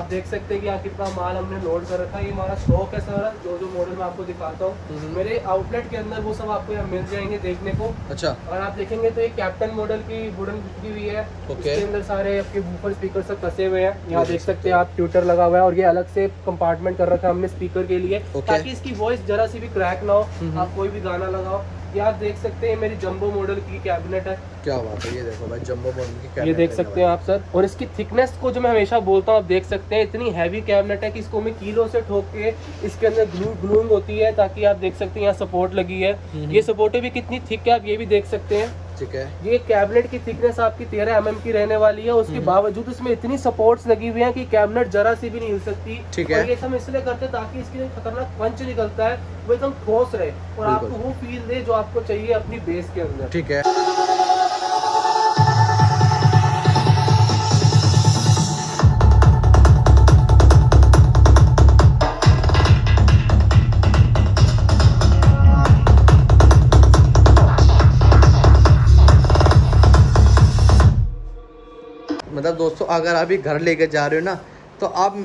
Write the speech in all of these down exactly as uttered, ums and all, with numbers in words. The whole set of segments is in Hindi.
आप देख सकते हैं कि यहाँ कितना माल हमने लोड कर रखा है। ये हमारा स्टॉक है सारा, जो जो मॉडल मैं आपको दिखाता हूँ मेरे आउटलेट के अंदर वो सब आपको यहाँ मिल जाएंगे देखने को। अच्छा, और आप देखेंगे तो ये कैप्टन मॉडल की वुडन की हुई है, उसके अंदर सारे आपके बूफर स्पीकर सब कसे हुए हैं। यहाँ देख सकते हैं आप, ट्विटर लगा हुआ है और ये अलग से कंपार्टमेंट कर रखा है हमने स्पीकर के लिए, ताकि इसकी वॉइस जरा सी भी क्रैक ना हो। आप कोई भी गाना लगाओ। ये आप देख सकते हैं मेरी जंबो मॉडल की कैबिनेट है। क्या बात है, ये देखो भाई, जंबो मॉडल की कैबिनेट, ये देख सकते हैं आप सर। और इसकी थिकनेस को जो मैं हमेशा बोलता हूँ, आप देख सकते हैं इतनी हैवी कैबिनेट है कि इसको मैं किलो से ठोक के, इसके अंदर ग्लू ग्लूइंग होती है, ताकि आप देख सकते हैं यहाँ सपोर्ट लगी है। ये सपोर्टें भी कितनी थिक है आप ये भी देख सकते हैं। ठीक है, ये कैबिनेट की थिकनेस आपकी तेरह एम एम की रहने वाली है, उसके बावजूद इसमें इतनी सपोर्ट्स लगी हुई हैं कि कैबिनेट जरा सी भी नहीं हिल सकती। ठीक है, और ये सब इसलिए करते हैं ताकि इसके खतरनाक पंच निकलता है वो एकदम ठोस रहे और आपको वो फील दे जो आपको चाहिए अपनी बेस के अंदर। ठीक है, मतलब दोस्तों अगर आप ये घर लेके जा रहे हो ना तो आप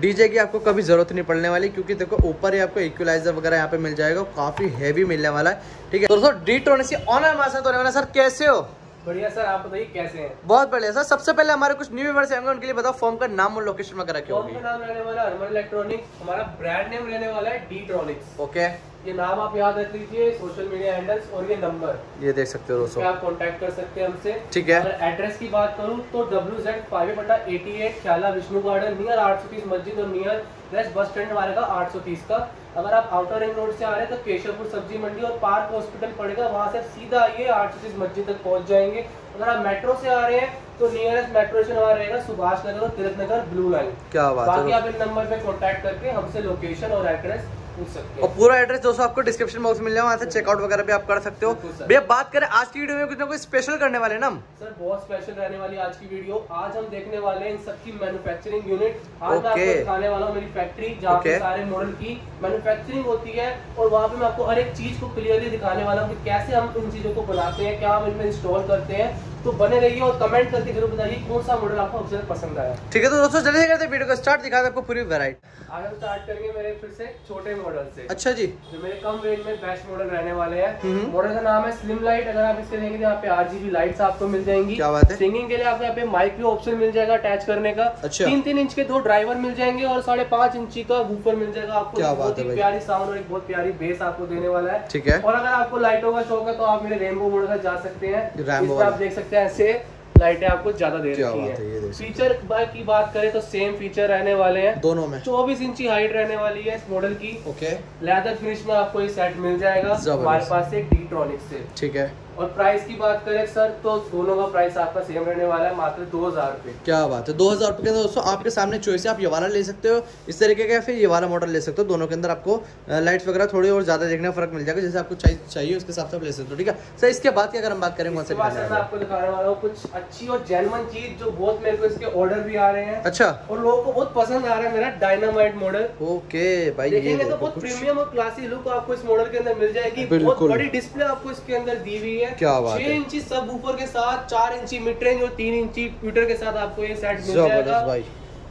डीजे की आपको कभी ज़रूरत नहीं पड़ने वाली, क्योंकि देखो ऊपर ही आपको इक्वलाइजर वगैरह यहाँ पे मिल जाएगा, काफ़ी हैवी मिलने वाला है। ठीक है दोस्तों, डी ट्वेंटी से ऑनलाइन हमारे साथ होने वाला। सर कैसे हो? बढ़िया सर, आप बताइए कैसे हैं? बहुत बढ़िया सर। सबसे पहले हमारे कुछ न्यू व्यूअर्स आएंगे, उनके लिए बताओ फॉर्म का नाम और लोकेशन वगैरह क्या होगी? फॉर्म का नाम रहने वाला अरमान इलेक्ट्रॉनिक्स, हमारा ब्रांड नेम रहने वाला है डी ट्रॉनिक्स। ओके, ये नाम आप याद रख लीजिए, सोशल मीडिया हैंडल्स और ये नंबर ये देख सकते हो दोस्तों, आप कांटेक्ट कर सकते हैं हमसे। ठीक है, और एड्रेस की बात करूँ तो डब्ल्यू जेड फाइव बटा अठासी ख्याला विष्णु गार्डन, नियर आठ सौ तीस मस्जिद और नियर वेस्ट बस स्टैंड वाले का आठ सौ तीस का। अगर आप आउटर रिंग रोड से आ रहे हैं तो केशवपुर सब्जी मंडी और पार्क हॉस्पिटल पड़ेगा, वहाँ से सीधा आइए आठ सौ तीस मस्जिद तक पहुँच जाएंगे। अगर आप मेट्रो से आ रहे हैं तो नियरेस्ट मेट्रो स्टेशन हमारा रहेगा सुभाष नगर और तिलक नगर ब्लू लाइन। क्या बात है, बाकी आप इन नंबर पे कॉन्टैक्ट करके हमसे लोकेशन और एड्रेस पूछ सकते हैं। और पूरा एड्रेस दोस्तों आपको डिस्क्रिप्शन बॉक्स मिल जाएगा, वहाँ से चेकआउट वगैरह भी आप कर सकते हो। भैया बात करें आज की वीडियो में, कुछ ना कुछ स्पेशल करने वाले ना हम सर, बहुत स्पेशल रहने वाली आज की वीडियो। आज हम देखने वाले हैं इन सबकी मैन्युफैक्चरिंग यूनिट। आज okay. मैं आपको दिखाने वाला हूँ मेरी फैक्ट्री, जहाँ okay. पे सारे मॉडल की मैन्युफैक्चरिंग होती है, और वहाँ पे मैं आपको हर एक चीज को क्लियरली दिखाने वाला हूँ कि कैसे हम इन चीजों को बनाते हैं, क्या हम इनमें इंस्टॉल करते हैं। तो बने रहिए और कमेंट करके जरूर बताइए कौन सा मॉडल आपको सबसे पसंद आया। ठीक है तो दोस्तों जल्दी करते वीडियो को स्टार्ट, दिखाते आपको पूरी वैरायटी। आज हम स्टार्ट करेंगे मेरे फिर से छोटे मॉडल से। अच्छा जी, जो मेरे कम रेंज में बेस्ट मॉडल रहने वाले हैं। मॉडल का नाम है स्लिम लाइट। अगर आप इसके देखेंगे तो यहाँ पे आरजीबी लाइट्स आपको मिल जाएंगी। क्या बात है, सिंगिंग के लिए आपको यहाँ पे माइक भी ऑप्शन मिल जाएगा अटैच करने का। अच्छा, तीन तीन इंच के दो ड्राइवर मिल जाएंगे और साढ़े पाँच इंची का वूफर मिल जाएगा आपको। बहुत ही प्यारी साउंड और एक बहुत प्यारी बेस आपको देने वाला है। ठीक है, और अगर आपको लाइटों का शौक है तो आप मेरे रेनबो मॉडल का जा सकते हैं, आप देख सकते ऐसे लाइटें आपको ज्यादा दे रही है। फीचर की बात करें तो सेम फीचर रहने वाले हैं दोनों में। चौबीस इंची हाइट रहने वाली है इस मॉडल की। ओके, लेदर फिनिश में आपको ये सेट मिल जाएगा हमारे पास से डी ट्रॉनिक्स से। ठीक है, और प्राइस की बात करें सर तो दोनों का प्राइस आपका सेम रहने वाला है, मात्र दो हजार रूपए। क्या बात है, दो हजार रूपए के अंदर दोस्तों आपके सामने चॉइस है, आप ये वाला ले सकते हो इस तरीके का, फिर ये वाला मॉडल ले सकते हो। दोनों के अंदर आपको लाइट्स वगैरह थोड़ी और ज्यादा देखने का फर्क मिल जाएगा, जैसे आपको चाहिए उसके हिसाब से आप ले सकते हो। ठीक है सर, इसके बाद क्या अगर हम बात करेंगे, आपको दिखाने वाला हूँ कुछ अच्छी और जेन्युइन चीज जो बहुत मेरे को इसके ऑर्डर भी आ रहे हैं। अच्छा, और लोगों को बहुत पसंद आ रहा है मेरा डायनामाइट मॉडल। ओके भाई, देखेंगे तो बहुत प्रीमियम और क्लासी लुक आपको इस मॉडल के अंदर मिल जाएगी। बहुत बड़ी डिस्प्ले आपको इसके अंदर दी हुई है। क्या बात है, छह इंची सब ऊपर के साथ, चार इंची मिड रेंज और तीन इंची ट्विटर के साथ आपको ये सेट मिल जाएगा।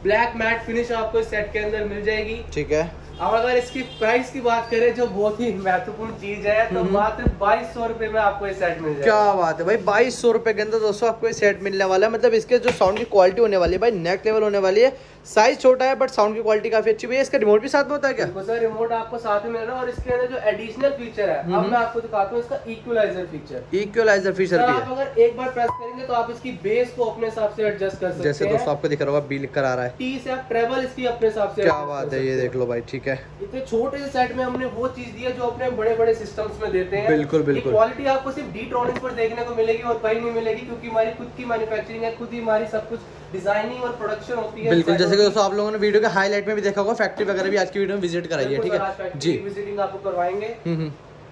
ब्लैक मैट फिनिश आपको इस सेट के अंदर मिल जाएगी। ठीक है, अब अगर इसकी प्राइस की बात करें जो बहुत ही महत्वपूर्ण चीज है, तो मात्र बाईस सौ रूपये में आपको ये सेट मिल जाएगा। क्या बात है भाई, बाईस सौ रूपये के अंदर दोस्तों आपको ये सेट मिलने वाला है। मतलब इसके जो साउंड की क्वालिटी होने वाली है भाई नेक्स्ट लेवल होने वाली है। साइज छोटा है बट साउंड की क्वालिटी काफी अच्छी भी है। इसका रिमोट भी साथ में होता है क्या? बिल्कुल सर, रिमोट आपको साथ में मिल रहा है, और इसके अंदर जो एडिशनल फीचर है अब मैं आपको दिखाता हूँ इसका इक्वलाइजर फीचर। इक्वलाइजर फीचर भी है, आप अगर एक बार प्रेस करेंगे तो आप इसकी बेस को अपने हिसाब से एडजस्ट कर सकते हैं। जैसे दोस्तों आपको दिख रहा होगा बी लिख कर आ रहा है, टी से आप ट्रेवल इसकी अपने हिसाब से। क्या बात है, ये देख लो भाई। ठीक है, इतने छोटे से सेट में हमने वो चीज दी है जो अपने बड़े बड़े सिस्टम्स में देते हैं। बिल्कुल बिल्कुल, क्वालिटी आपको सिर्फ डी ट्रॉनिक्स पर देखने को मिलेगी और कहीं नहीं मिलेगी, क्योंकि हमारी खुद की मैन्युफैक्चरिंग है, खुद ही हमारी सब कुछ डिजाइनिंग और प्रोडक्शन होती है। बिल्कुल, जैसे कि दोस्तों आप लोगों ने वीडियो के हाईलाइट में भी देखा होगा, फैक्ट्री वगैरह भी आज की वीडियो में विजिट कराई है। ठीक है जी, विजिटिंग आपको करवाएंगे।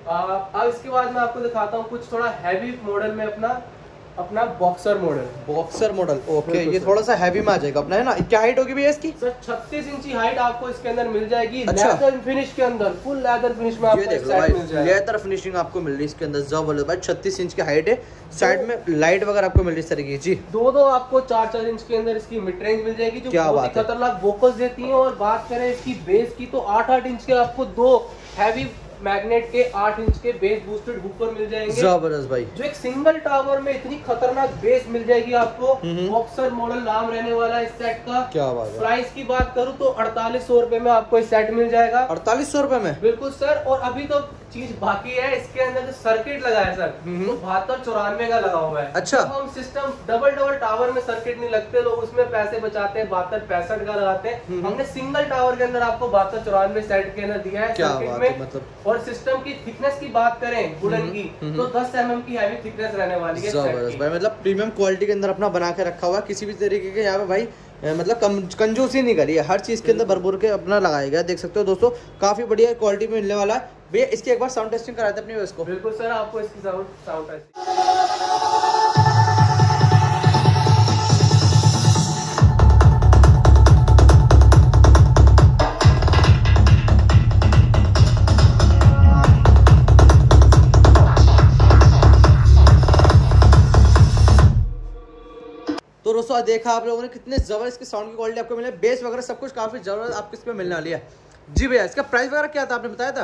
अब इसके बाद मैं आपको दिखाता हूँ कुछ थोड़ा हैवी मॉडल में अपना। अपना boxer model, boxer model okay, ये थोड़ा सा हैवी में आ जाएगा अपना, है ना। क्या हाइट होगी भैया इसकी? सर छत्तीस इंची हाइट आपको इसके अंदर मिल जाएगी। अच्छा। लेदर फिनिश के अंदर, फुल लेदर फिनिश में आपको एक साइड मिल जाएगा, लेदर फिनिशिंग आपको मिल रही है इसके अंदर। जब भाई छत्तीस इंच की हाइट है, साइड में लाइट वगैरह आपको मिल रही इस तरीके जी। दो दो आपको चार चार इंच के अंदर इसकी मिड रेंज मिल जाएगी, जो बहुत ही खतरनाक वोकल्स देती है। और बात करें इसकी बेस की तो आठ आठ इंच के आपको दो हैवी मैग्नेट के आठ इंच के बेस बूस्टेड हुकर मिल जाएंगे। जबरदस्त भाई, जो एक सिंगल टावर में इतनी खतरनाक बेस मिल जाएगी आपको। बॉक्सर मॉडल नाम रहने वाला है इस सेट का। क्या बात है। प्राइस की बात करूं तो अड़तालीस सौ रूपये में आपको इस सेट मिल जाएगा। अड़तालीस सौ रूपये में? बिल्कुल सर। और अभी तो चीज बाकी है, इसके अंदर जो सर्किट लगा है सर तो बहत्तर चौरानवे का लगा हुआ है। अच्छा। तो हम सिस्टम डबल डबल टावर में सर्किट नहीं लगते, लोग उसमें पैसे बचाते हैं, बहत्तर पैंसठ का लगाते हैं। हमने सिंगल टावर के अंदर आपको बहत्तर चौरानवे सेट के अंदर दिया है सर्किट में। मतलब और सिस्टम की थिकनेस की बात करें वुडन की तो दस एम एम की हैवी थिकनेस रहने वाली है सेट भाई। मतलब प्रीमियम क्वालिटी के अंदर अपना बना के रखा हुआ है, किसी भी तरीके के यहाँ पे भाई मतलब कंजूसी नहीं करी है, हर चीज के अंदर भरपूर के अपना लगाया गया। देख सकते हो दोस्तों, काफी बढ़िया क्वालिटी में मिलने वाला है भैया। इसकी एक बार साउंड टेस्टिंग कराते अपने इसको। बिल्कुल सर, आपको इसकी साउंड साउंड टेस्टिंग तो दोस्तों देखा आप लोगों ने कितने जबरदस्त की साउंड की क्वालिटी आपको मिले, बेस वगैरह सब कुछ काफी जबरदस्त आपको इसमें मिलने वाली है जी भैया। इसका प्राइस वगैरह क्या था, आपने बताया था?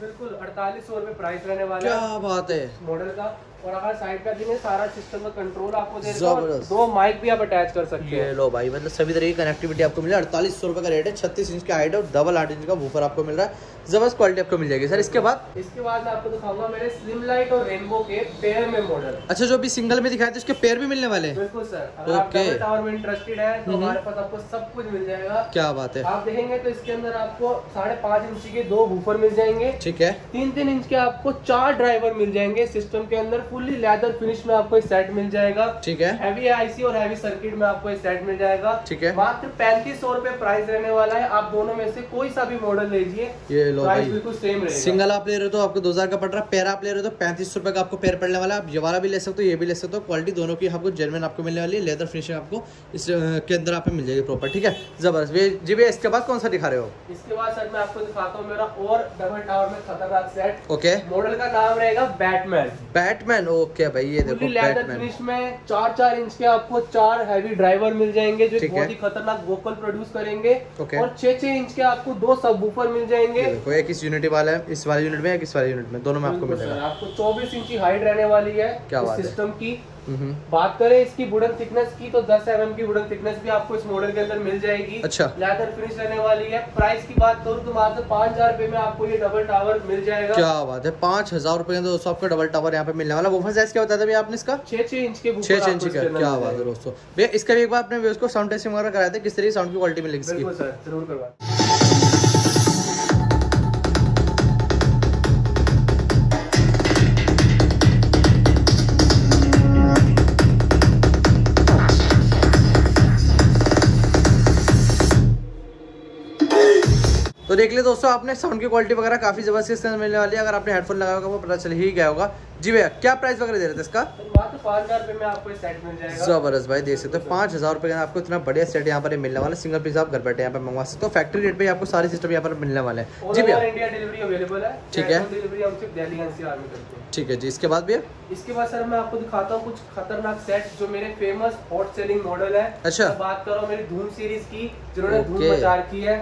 बिल्कुल अड़तालीस सौ रुपये प्राइस रहने वाला है। क्या बात है। मॉडल का और अगर साइड का भी सारा सिस्टम का कंट्रोल आपको दे देगा और दो माइक भी आप अटैच कर सकते हैं। लो भाई, मतलब सभी तरह की कनेक्टिविटी आपको मिले। अड़तालीस सौ रुपये का रेट है, छत्तीस इंच का हाइट और डबल आठ इंच का वूफर आपको मिल रहा है। जबरदस्त क्वालिटी आपको मिल जाएगी सर। इसके बाद इसके बाद मैं आपको दिखाऊंगा मेरे स्लिम लाइट और रेनबो के पेयर में मॉडल। अच्छा, जो भी सिंगल में दिखाए थे उसके पेयर भी मिलने वाले? बिल्कुल सर, अगर आप डबल टावर में इंटरेस्टेड है तो हमारे पास आपको सब कुछ मिल जाएगा। क्या बात है। आप देखेंगे तो इसके अंदर आपको साढ़े पाँच इंच के दो वूफर मिल जाएंगे। ठीक है। तीन तीन इंच के आपको चार ड्राइवर मिल जाएंगे सिस्टम के अंदर। फुल्ली लेदर फिनिश में आपको एक सेट मिल जाएगा। ठीक है। हैवी आईसी और हैवी सर्किट में आपको एक सेट मिल जाएगा। ठीक है। मात्र पैंतीस सौ रूपये प्राइस रहने वाला है। आप दोनों में से कोई सा भी मॉडल लीजिए, ये लो प्राइस बिल्कुल सेम रहेगा। सिंगल आप ले रहे हो तो आपको दो हजार का पड़ रहा है, पेयर आप ले रहे हो तो पैंतीस सौ रुपए का आपको पेयर पड़ने वाला है। आप ये वाला भी ले सकते हो, ये भी ले सकते हो। क्वालिटी दोनों की आपको जेन्युइन आपको मिलने वाली है। लेदर फिनिशिंग आपको इसके अंदर आप मिल जाएगी प्रॉपर। ठीक है, जबरदस्त जी भैया। इसके बाद कौन सा दिखा रहे हो? इसके बाद सर मैं आपको दिखाता हूँ मेरा और डबल टावर में खतरनाक सेट। ओके। मॉडल का नाम रहेगा बैटमैन। बैटमैन ओके भाई, ये देखो लेदर फिनिश में चार चार इंच के आपको चार हैवी ड्राइवर मिल जाएंगे जो बहुत ही खतरनाक वोकल प्रोड्यूस करेंगे। और छह छह इंच के आपको दो सबवूफर मिल जाएंगे। एक इस यूनिट वाला है, इस वाले यूनिट में एक इस वाले यूनिट में, दोनों में आपको मिलेगा। आपको चौबीस इंची हाइट रहने वाली है सिस्टम की। बात करें इसकी वुडन थिकनेस की तो दस एम एम की वुडन थिकनेस भी आपको इस मॉडल के अंदर मिल जाएगी। अच्छा। लेदर फिनिश रहने वाली है। प्राइस की बात करूं तो मात्र पाँच हजार रुपए में आपको ये डबल टावर मिल जाएगा। क्या बात है, पाँच हजार रुपए में दोस्तों आपका डबल टावर यहाँ पे मिलने वाला। वूफर साइज क्या बताया था आपने इसका? छह छह इंच के छह छह इंच का। क्या बात है दोस्तों। भैया इसका भी एक बार आपने उसको साउंड टेस्टिंग वगैरह कराया था, किस तरह की साउंड की क्वालिटी मिलेगी? बिल्कुल सर, जरूर करवाएं। तो देख ले दोस्तों आपने साउंड की क्वालिटी वगैरह काफी जबरदस्त मिलने वाली है। अगर आपने हेडफोन लगाया होगा वो पता चल ही गया होगा। जी भैया, क्या प्राइस वगैरह दे रहे थे इसका? तो पाँच हजार रुपये में आपको ये सेट मिल जाएगा। जबरदस्त भाई, देख सकते हो पाँच हजार रुपये का आपको इतना बढ़िया सेट यहाँ पर मिलने वाला। सिंगल पीस आप घर बैठे यहाँ पर मंगवा सकते हो। फैक्ट्री रेट पे आपको सारे सिस्टम यहाँ पर मिलने वाले हैं। जी भैया, इंडिया डिलीवरी अवेलेबल है। ठीक है, ठीक है जी। इसके बाद भैया इसके बाद सर मैं आपको दिखाता हूँ कुछ खतरनाक सेट जो मेरे फेमस हॉट सेलिंग मॉडल है। अच्छा। बात करो मेरी धूम सीरीज की, जिन्होंने धूम मचार की है।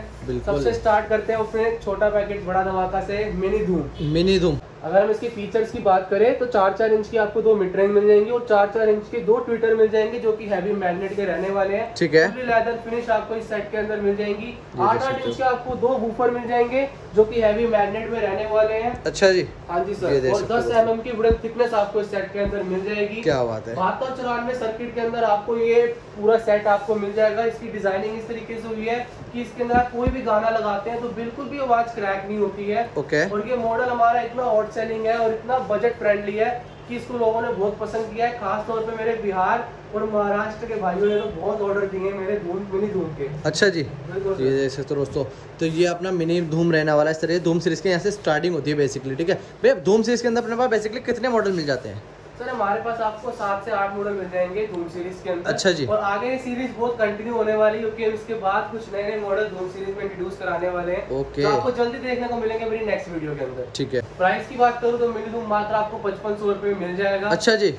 सबसे स्टार्ट करते हैं अपने छोटा पैकेट बड़ा धमाका से, मिनी धूम। मिनी धूम अगर हम इसके फीचर्स की बात करें तो चार चार इंच की आपको दो मिड रेंज मिल जाएंगी और चार चार इंच के दो ट्विटर मिल जाएंगे जो कि हैवी मैग्नेट के रहने वाले हैं। ठीक है। फुल लेदर फिनिश आपको इस सेट के अंदर मिल जाएंगी। आठ आठ इंच के आपको दो वूफर मिल जाएंगे जो कि हैवी मैग्नेट में रहने वाले हैं। अच्छा जी। हाँ जी सर। और दस एम एम की वुडन थिकनेस आपको इस सेट के अंदर मिल जाएगी। क्या बात है। बहत्तर चौरानवे सर्किट के अंदर आपको ये पूरा सेट आपको मिल जाएगा। इसकी डिजाइनिंग इस तरीके से हुई है कि इसके अंदर आप कोई भी गाना लगाते हैं तो बिल्कुल भी आवाज क्रैक नहीं होती है। ओके। और ये मॉडल हमारा इतना हॉट सेलिंग है और इतना बजट फ्रेंडली है कि इसको लोगों ने बहुत पसंद किया है। खास तौर पे मेरे बिहार और महाराष्ट्र के भाइयों ने तो बहुत ऑर्डर दिए हैं मेरे धूम मिनी धूम के। अच्छा जी, ये देख सकते हो दोस्तों। तो ये अपना मिनी धूम रहने वाला है। इस तरह धूम सीरीज के यहाँ से स्टार्टिंग होती है बेसिकली। ठीक है भैया, धूम सीरीज के अंदर अपने पास बेसिकली कितने मॉडल मिल जाते हैं? तो ना हमारे पास आपको सात से आठ मॉडल मिल जाएंगे धूम सीरीज के अंदर। अच्छा जी। और आगे ये सीरीज बहुत कंटिन्यू होने वाली है क्योंकि इसके बाद कुछ नए नए मॉडल धूम सीरीज में इंट्रोड्यूस कराने वाले हैं। ओके। तो आपको जल्दी देखने को मिलेंगे मेरी नेक्स्ट वीडियो के अंदर। ठीक है। प्राइस की बात करूँ तो मिनी धूम मात्र आपको पचपन सौ रूपये मिल जाएगा। अच्छा जी,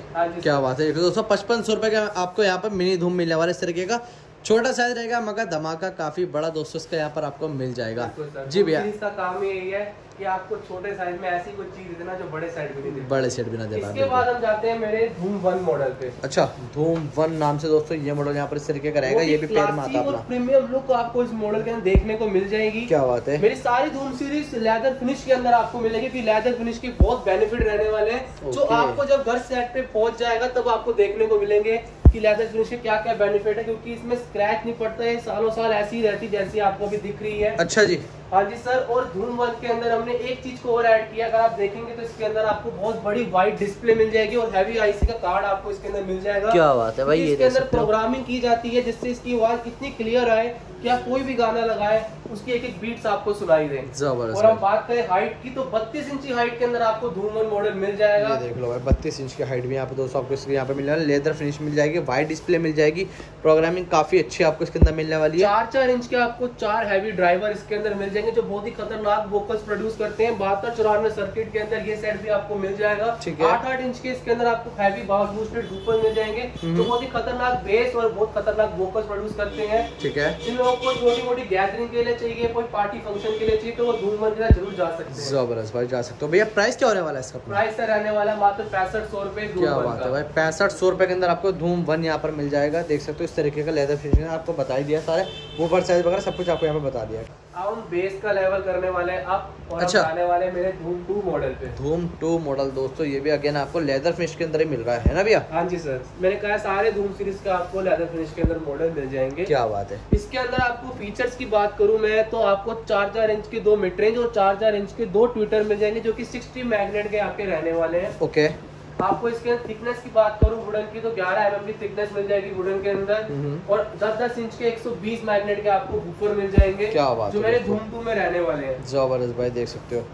क्या बात है दोस्तों, पचपन सौ रूपये का आपको यहाँ पर मिनी धूम मिलने वाला। इस तरीके का छोटा साइज रहेगा मगर धमाका काफी बड़ा दोस्तों इसका यहाँ पर आपको मिल जाएगा। जी भैया, इसका काम यही है कि आपको छोटे साइज में ऐसी कोई चीज देना जो बड़े साइज में नहीं, बड़े साइज में ना दे पाए। इसके बाद हम जाते हैं मेरे धूम वन मॉडल पे। अच्छा, धूम वन नाम से दोस्तों ये मॉडल यहाँ पर इस तरीके का रहेगा, ये भी पैर में आता है। प्रीमियम लुक आपको इस मॉडल के अंदर देखने को मिल जाएगी। क्या बात है। मेरी सारी धूम सीरीज लेदर फिनिश के अंदर आपको मिलेगी क्योंकि लेदर फिनिश के बहुत बेनिफिट रहने वाले हैं जो आपको जब घर सेट पे पहुंच जाएगा तब आपको देखने को मिलेंगे कि लेदर फिनिश के क्या क्या बेनिफिट है क्योंकि इसमें स्क्रैच नहीं पड़ता है, सालों साल ऐसी ही रहती जैसी आपको भी दिख रही है। अच्छा जी। हाँ जी सर। और धूम वन के अंदर हमने एक चीज को और ऐड किया, अगर आप देखेंगे तो इसके अंदर आपको बहुत बड़ी वाइड डिस्प्ले मिल जाएगी और हैवी आईसी का कार्ड आपको इसके अंदर मिल जाएगा। क्या बात है भाई, ये इसके अंदर प्रोग्रामिंग की जाती है जिससे इसकी आवाज इतनी क्लियर आए कि आप कोई भी गाना लगाए उसकी एक एक बीट्स आपको सुनाई दे। और हम बात करें हाइट की तो बत्तीस इंच की हाइट के अंदर आपको धूम वन मॉडल मिल जाएगा। देख लो भाई, बत्तीस इंच की हाइट भी यहाँ पे दोस्तों आपको इसके यहाँ पे मिल जाएगा, लेदर फिनिश मिल जाएगी, वाइड डिस्प्ले मिल जाएगी, प्रोग्रामिंग काफी अच्छी आपको इसके अंदर मिलने वाली है। चार चार इंच के आपको चार हैवी ड्राइवर इसके अंदर मिल जो बहुत ही खतरनाक वोकल्स प्रोड्यूस करते हैं। बहत्तर चौरानवे सर्किट के अंदर ये सेट भी आपको मिल जाएगा। आठ आठ इंच के इसके अंदर आपको हैवी बाउंस बूस्टेड बूफर मिल जाएंगे जो बहुत ही खतरनाक बेस और बहुत खतरनाक वोकल्स प्रोड्यूस करते हैं। ठीक है। जिन लोगों को छोटी मोटी गैदरिंग के लिए चाहिए, कोई पार्टी फंक्शन के लिए चाहिए तो वो धूम वन के जरूर जा सकते हैं। जबरदस्त भाई, जा सकते हो। भैया प्राइस क्या होने वाला है इसका? प्राइस सर रहने वाला मात्र पैंसठ सौ रुपए। क्या बात है भाई, पैंसठ सौ रुपए के अंदर आपको धूम वन यहाँ पर मिल जाएगा। देख सकते हो इस तरीके का लेदर फिनिश आपको बता दिया, सारे वूफर साइज वगैरह सब कुछ आपको यहाँ पे बता दिया। हम बेस का लेवल करने वाले हैं अब। अच्छा। आने वाले मेरे धूम टू मॉडल पे। धूम टू मॉडल दोस्तों ये भी अगेन आपको लेदर फिनिश के अंदर ही मिल रहा है ना भैया? हाँ जी सर, मैंने कहा सारे धूम सीरीज का आपको लेदर फिनिश के अंदर मॉडल मिल जाएंगे। क्या बात है। इसके अंदर आपको फीचर्स की बात करूं मैं तो आपको चार चार इंच के दो मिड रेंज और चार चार इंच के दो ट्विटर मिल जाएंगे जो की सिक्सटी मैग्नेट के आपके रहने वाले हैं। ओके। आपको इसके अंदर थिकनेस की बात करूं वुडन की तो ग्यारह एम एम की थिकनेस मिल जाएगी वुडन के अंदर और दस दस इंच के एक सौ बीस मैग्नेट के आपको वूफर मिल जाएंगे। क्या बात है, जो मेरे धूम टू में रहने वाले हैं। जबरदस्त भाई, देख सकते हो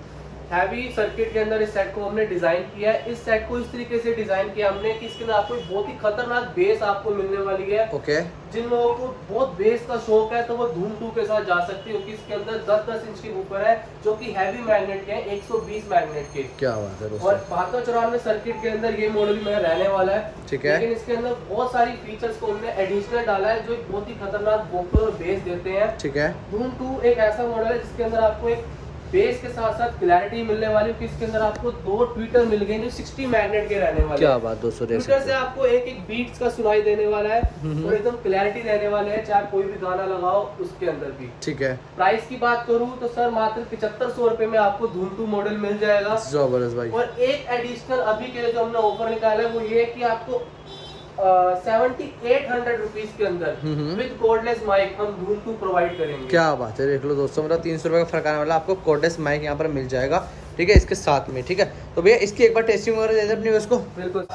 हैवी सर्किट के अंदर इस सेट को हमने डिजाइन किया है। इस सेट को इस तरीके से डिजाइन किया हमने कि इसके अंदर आपको बहुत ही खतरनाक बेस आपको मिलने वाली है। ओके। जिन लोगों को बहुत बेस का शौक है तो वो धूम टू के साथ जा सकते हो कि इसके अंदर दस दस इंच के ऊपर है जो कि हैवी मैग्नेट के हैं, एक सौ बीस मैग्नेट के। क्या बात है। और बहत्तर चौरानवे सर्किट के अंदर ये मॉडल भी मेरा रहने वाला है। ठीक है। लेकिन इसके अंदर बहुत सारी फीचर्स को हमने एडिशनल डाला है जो बहुत ही खतरनाक वोकल और बेस देते हैं। ठीक है। धूम टू एक ऐसा मॉडल है जिसके अंदर आपको एक बेस के साथ साथ क्लैरिटी मिलने वाली है। इसके अंदर आपको दो ट्विटर मिल गए जो साठ मैग्नेट के रहने वाले। क्या बात दोस्तों, ट्विटर से आपको एक एक बीट्स का सुनाई देने वाला है और एकदम क्लैरिटी रहने वाले है चाहे कोई भी गाना लगाओ उसके अंदर भी। ठीक है। प्राइस की बात करूँ तो सर मात्र पचहत्तर सौ रूपये में आपको धूम टू मॉडल मिल जाएगा। जबरदस्त भाई। और एक एडिशनल अभी के लिए जो हमने ऑफर निकाला है वो ये की आपको सेवेंटी एट हंड्रेड रुपीज के अंदर विद कॉर्डलेस माइक हम धूम टू प्रोवाइड करेंगे। क्या बात है, देख लो दोस्तों, मतलब तीन सौ रुपये का फर्क आने वाला, आपको कॉर्डलेस माइक यहाँ पर मिल जाएगा। ठीक है, इसके साथ में। ठीक है, तो भैया इसकी एक बार टेस्टिंग वगैरह दे अपनी उसको। बिल्कुल।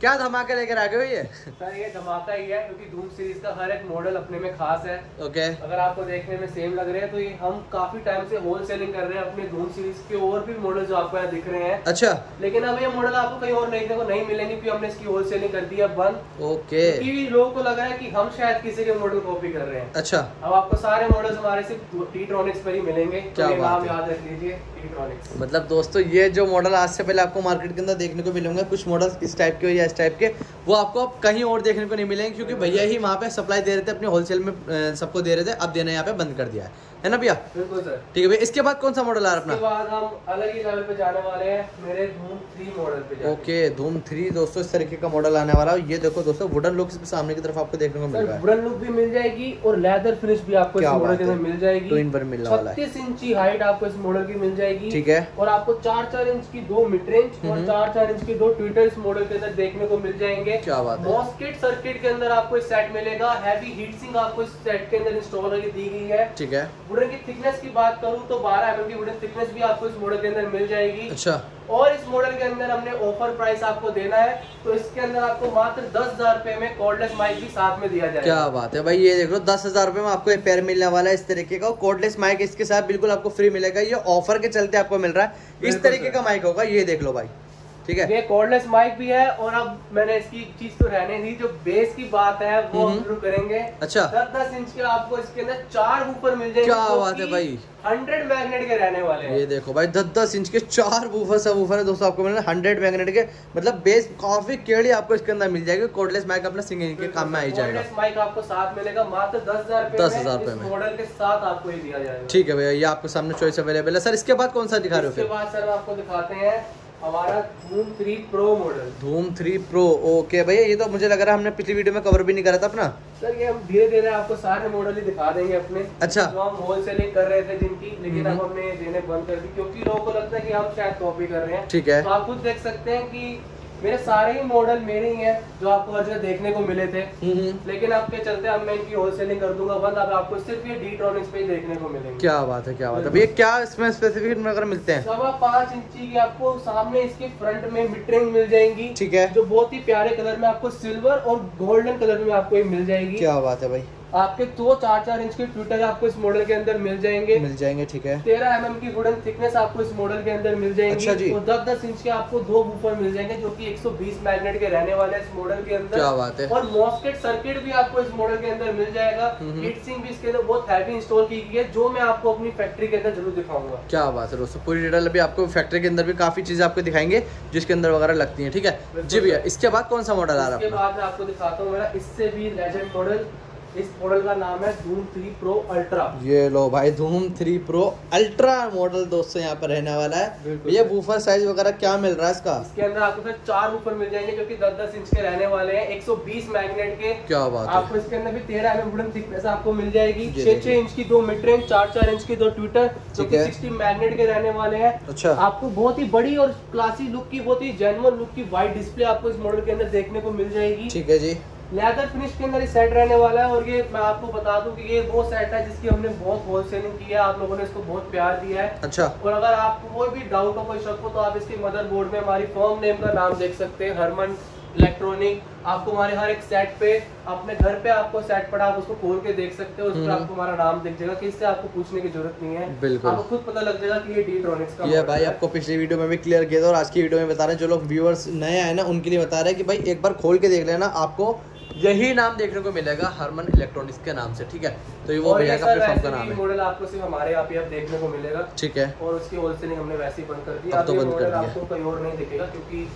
क्या धमाका लेकर आ गए ये? सर ये धमाका ही है क्योंकि धूम सीरीज का हर एक मॉडल अपने में खास है। ओके। okay. अगर आपको देखने में सेम लग रहे हैं तो ये हम काफी टाइम से होल सेलिंग कर रहे हैं अपने धूम सीरीज के और भी मॉडल जो आपको यहाँ दिख रहे हैं। अच्छा। लेकिन अब ये मॉडल आपको कहीं और देखने को नहीं मिलेंगे क्योंकि हमने इसकी होल सेलिंग कर दी है बंद। ओके। लोगों को लग रहा है की हम शायद किसी के मॉडल कॉपी कर रहे हैं। अच्छा। अब आपको सारे मॉडल हमारे सिर्फ टीट्रॉनिक्स पर ही मिलेंगे। क्या नाम याद रख लीजिए, टीट्रॉनिक्स। मतलब दोस्तों ये जो मॉडल आज से पहले आपको मार्केट के अंदर देखने को मिलेंगे, कुछ मॉडल इस टाइप के इस टाइप के, वो आपको आप कहीं और देखने को नहीं मिलेंगे क्योंकि भैया ही वहाँ पे सप्लाई दे रहे थे अपने होलसेल में, सबको दे रहे थे, अब देना यहाँ पे बंद कर दिया है, है ना भैया? बिल्कुल सर। ठीक है भैया, इसके बाद कौन सा मॉडल आ रहा है अपना? इसके बाद हम अलग ही लेवल पे जाने वाले हैं, मेरे धूम थ्री मॉडल पे जाएंगे। ओके, धूम थ्री दोस्तों इस तरीके का मॉडल आने वाला है। ये देखो दोस्तों वुडन लुक सामने की तरफ आपको देखने को मिल रहा है, वुडन लुक भी मिल जाएगी और लेदर फिनिश भी आपको इस मॉडल के अंदर मिल जाएगी। छत्तीस इंच की हाइट आपको इस मॉडल की मिल जाएगी। ठीक है। और आपको चार चार इंच की दो मिड रेंज और चार चार इंच की दो ट्विटर इस मॉडल के अंदर देखने को मिल जाएंगे। क्या बात है। मॉस्किट सर्किट के अंदर आपको इस सेट मिलेगा, हैवी हीट सिंक आपको इस सेट के अंदर इंस्टॉल करके दी गई है। ठीक है। वुडन की थिकनेस की बात करूं तो बारह एम एम की वुडन थिकनेस भी आपको इस मॉडल के अंदर मिल जाएगी। अच्छा। और इस मॉडल के अंदर हमने ऑफर प्राइस आपको देना है, तो इसके अंदर आपको मात्र दस हजार रुपए में कॉर्डलेस माइक भी साथ में दिया जाएगा। क्या बात है भाई, ये देख लो दस हजार रुपए में आपको ये पेयर मिलने वाला है इस तरीके का। कॉर्डलेस माइक इसके साथ बिल्कुल आपको फ्री मिलेगा, ये ऑफर के चलते आपको मिल रहा है। इस तरीके का माइक होगा, ये देख लो भाई, ठीक है। ये कॉर्डलेस माइक भी है। और अब मैंने इसकी चीज तो रहने दी, जो बेस की बात है वो हम शुरू करेंगे। अच्छा। दस दस इंच के आपको इसके अंदर चार वूफर मिल जाएंगे। क्या बात है भाई, हंड्रेड मैग्नेट के रहने वाले हैं। ये देखो भाई, दस दस इंच के चार वूफर सब वूफर है दोस्तों आपको मिल रहा है हंड्रेड मैग्नेट के, मतलब बेस काफी केड़ी आपको इसके अंदर मिल जाएगी। कॉर्डलेस माइक अपना सिंगिंग के काम में आ जाएगा। माइक आपको साथ मिलेगा मात्र दस हजार दस हजार रुपए में, मॉडल के साथ आपको ये दिया जाएगा। ठीक है भैया, ये आपके सामने चॉइस अवेलेबल है। सर इसके बाद कौन सा दिखा रहे हो? इसके बाद सर आपको दिखाते हैं हमारा Dhoom three pro model. Dhoom three pro, okay भैया, ये तो मुझे लग रहा है हमने पिछली वीडियो में कवर भी नहीं करा था अपना। सर ये हम धीरे धीरे आपको सारे मॉडल ही दिखा देंगे अपने। अच्छा। तो हम होलसेलिंग कर रहे थे जिनकी, लेकिन अब हमने देने बंद कर दी क्योंकि लोगों को लगता है कि हम शायद कॉपी कर रहे हैं। ठीक है। तो आप खुद देख सकते हैं कि मेरे सारे ही मॉडल मेरे ही हैं जो आपको हर जगह देखने को मिले थे, लेकिन आपके चलते अब मैं इनकी होलसेलिंग कर दूंगा बंद। अब आपको सिर्फ ये डीट्रॉनिक्स पे ही देखने को मिलेंगे। क्या बात है, क्या बात है। ये क्या इसमें स्पेसिफिक अगर मिलते हैं? सवा पाँच इंची की आपको सामने इसके फ्रंट में मिड रेंज मिल जाएंगी, ठीक है, जो बहुत ही प्यारे कलर में आपको सिल्वर और गोल्डन कलर में आपको ये मिल जाएगी। क्या बात है भाई, आपके दो चार चार इंच के ट्विटर आपको इस मॉडल के अंदर मिल जाएंगे मिल जाएंगे ठीक है। तेरह एम एम की वुडन थिकनेस आपको इस मॉडल के अंदर मिल जाएगी। अच्छा जी। और दस दस इंच के आपको दो बूफर मिल जाएंगे जो कि एक सौ बीस मैग्नेट के रहने वाले इस मॉडल के अंदर। क्या बात है। और मॉस्केट सर्किट भी आपको इस मॉडल के अंदर मिल जाएगा। हीट सिंक भी इसके अंदर बहुत हैवी इंस्टॉल की गई है, जो मैं आपको अपनी फैक्ट्री के अंदर जरूर दिखाऊंगा। क्या बात है दोस्तों, पूरी डिटेल अभी आपको फैक्ट्री के अंदर भी काफी चीजें आपको दिखाएंगे जिसके अंदर वगैरह लगती है, ठीक है जी भैया। इसके बाद कौन सा मॉडल आ रहा है? इसके बाद आपको दिखाता हूँ मेरा इससे भी लेजेंड मॉडल। इस मॉडल का नाम है धूम थ्री प्रो अल्ट्रा। ये लो भाई, धूम थ्री प्रो अल्ट्रा मॉडल दोस्तों यहाँ पर रहने वाला है। ये वूफर साइज वगैरह क्या मिल रहा है इसका? इसके अंदर आपको सर चार वूफर मिल जाएंगे जो कि दस दस इंच के रहने वाले हैं, एक सौ बीस मैग्नेट के। क्या बात है। आपको इसके अंदर भी तेरह एम एम वुडन थिकनेस आपको मिल जाएगी। छह छह इंच की दो मिड रेंज, चार चार इंच की दो ट्विटर जो की सिक्सटी मैग्नेट के रहने वाले हैं। अच्छा। आपको बहुत ही बड़ी और क्लासी लुक की, बहुत ही जेन्युइन लुक की वाइड डिस्प्ले आपको इस मॉडल के अंदर देखने को मिल जाएगी। ठीक है जी। लेदर फिनिश के अंदर सेट रहने वाला है। और ये मैं आपको बता दूं कि ये वो सेट है जिसकी हमने बहुत होलसेलिंग की है, आप लोगों ने इसको बहुत प्यार दिया है। अच्छा। और अगर आपको कोई भी डाउट हो, कोई शक हो, तो आप इसके मदरबोर्ड में हमारी फर्म नेम का नाम देख सकते हैं, हरमन इलेक्ट्रॉनिक। आपको हमारे हर एक सेट पे अपने घर पे आपको सेट पड़ा, आप उसको खोल के देख सकते हो, उस पर आपको हमारा नाम दिख जाएगा, किससे आपको पूछने की जरूरत नहीं है। बिल्कुल आपको खुद पता लग जाएगा कि ये डीट्रॉनिक्स का ये भाई है। आपको पिछली वीडियो में भी क्लियर किया था और आज की वीडियो में बता रहे हैं, जो लोग व्यूअर्स नए आए ना उनके लिए बता रहे हैं कि भाई एक बार खोल के देख लेना, आपको यही नाम देखने को मिलेगा हरमन इलेक्ट्रॉनिक्स के नाम से, ठीक है। तो ये वो भैया का प्लेटफॉर्म का नाम है। मॉडल आपको सिर्फ हमारे यहाँ पे आप देखने को मिलेगा, ठीक है। और उसकी होलसेलिंग हमने वैसे ही बंद कर दी, अब तो बंद कर दिया, आपको कहीं और नहीं दिखेगा क्योंकि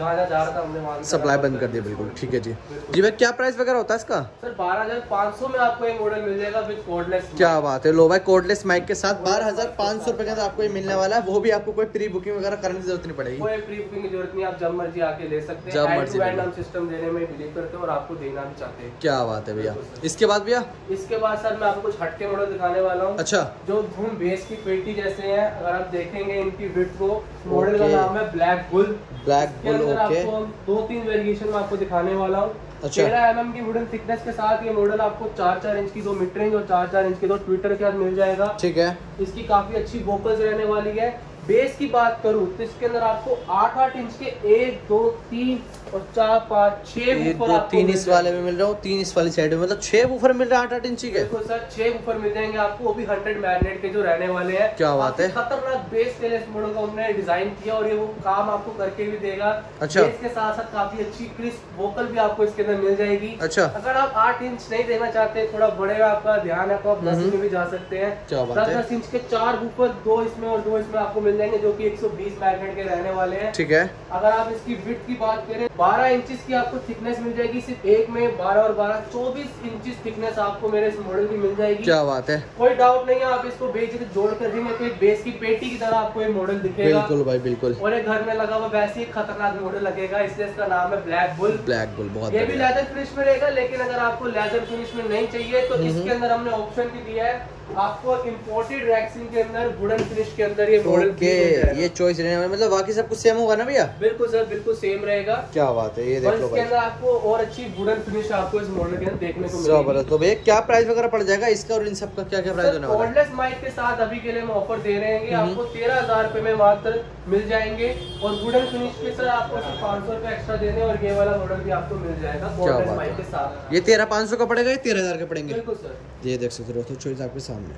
सप्लाई बंद कर दिया। बिल्कुल ठीक है जी। जी भाई क्या प्राइस वगैरह होता है इसका? सर बारह हजार पाँच सौ में आपको ये मॉडल मिल जाएगा विद कॉर्डलेस। क्या बात है। लो भाई, कॉर्डलेस माइक के साथ बारह हजार पाँच सौ रुपए का आपको ये मिलने वाला है। वो भी आपको कोई प्री बुकिंग वगैरह करने की जरूरत नहीं पड़ेगी, कोई प्री बुकिंग की जरूरत नहीं, आप जब मर्जी आके ले सकते हैं। जब मर्जी हम सिस्टम देने में बिलीव करते हैं और आपको देना भी चाहते हैं। क्या बात है भैया। इसके बाद भैया इसके बाद सर मैं आपको कुछ हटके मॉडल दिखाने वाला हूँ। अच्छा। जो धूम बेस की पेटी जैसे है, अगर आप देखेंगे इनकी विड्थ को, मॉडल का नाम है black bull. Black bull Okay. आपको दो तीन वेरिएशन में आपको दिखाने वाला हूँ। अच्छा। तेरह एम एम की वुडन थिकनेस के साथ ये मॉडल आपको चार चार इंच की दो मिड रेंज और चार चार इंच के दो ट्विटर के साथ मिल जाएगा, ठीक है। इसकी काफी अच्छी वोकल्स रहने वाली है। बेस की बात करूँ तो इसके अंदर आपको आठ आठ इंच के एक दो तीन और चार पाँच छह तीन इस वाले में मिल रहा हूँ, तीन इस वाली साइड में, मतलब छह वूफर मिल रहा है आठ आठ इंच के। देखो सर छह वूफर मिल जाएंगे आपको, वो भी हंड्रेड मैग्नेट के जो रहने वाले हैं। क्या बात है। खतरनाक बेस के लिए इस मॉडल को हमने डिजाइन किया और ये वो काम आपको करके भी देगा। अच्छा। इसके साथ साथ काफी अच्छी क्रिस्प वोकल भी आपको इसके अंदर मिल जाएगी। अच्छा। अगर आप आठ इंच नहीं देना चाहते, थोड़ा बड़े आपका ध्यान है, तो आप दस इंच में भी जा सकते हैं। दस दस इंच के चार वूफर, दो इसमें और दो इसमें आपको मिल जाएंगे जो की एक सौ बीस मैग्नेट के रहने वाले हैं, ठीक है। अगर आप इसकी विड्थ की बात करें, बारह इंचेस की आपको थिकनेस मिल जाएगी, सिर्फ एक में बारह और बारह चौबीस इंचेस थिकनेस आपको मेरे इस मॉडल की मिल जाएगी। क्या बात है। कोई डाउट नहीं है, आप इसको बेच जोड़ कर देंगे तो एक बेस की पेटी की तरह आपको ये मॉडल दिखेगा। बिल्कुल भाई बिल्कुल। और ये घर में लगा हुआ वैसे ही खतरनाक मॉडल लगेगा, इसलिए इसका नाम है ब्लैक बुल। ब्लैक बुल बहुत ये भी लेदर फिनिश में रहेगा, लेकिन अगर आपको लेदर फिनिश में नहीं चाहिए तो इसके अंदर हमने ऑप्शन भी दिया है आपको इम्पोर्टेड रैक्सिंग के अंदर वुडन फिनिश के अंदर ये मॉडल। ये चॉइस रहने, मतलब बाकी सब कुछ सेम होगा ना भैया? बिल्कुल सर, बिल्कुल सेम रहेगा। क्या क्या बात है, ये देख लो भाई। आपको और अच्छी वुडन फिनिश आपको इस मॉडल के अंदर देखने को जबरदस्त। तो भैया क्या प्राइस वगैरह पड़ जाएगा इसका और इन सब का क्या क्या प्राइस होने वाला है? कॉर्डलेस माइक के साथ अभी के लिए हम ऑफर दे रहे हैं, आपको तेरह हजार रुपए में मात्र मिल जाएंगे और वुडन फिनिश के साथ आपको पाँच सौ रुपए एक्स्ट्रा दे रहे हैं और ये वाला मॉडल भी आपको मिल जाएगा कॉर्डलेस माइक के साथ। ये तेरह पाँच सौ का पड़ेगा, ये तेरह हजार का पड़ेंगे। बिल्कुल सर, ये देख सकते हो चॉइस आपके सामने,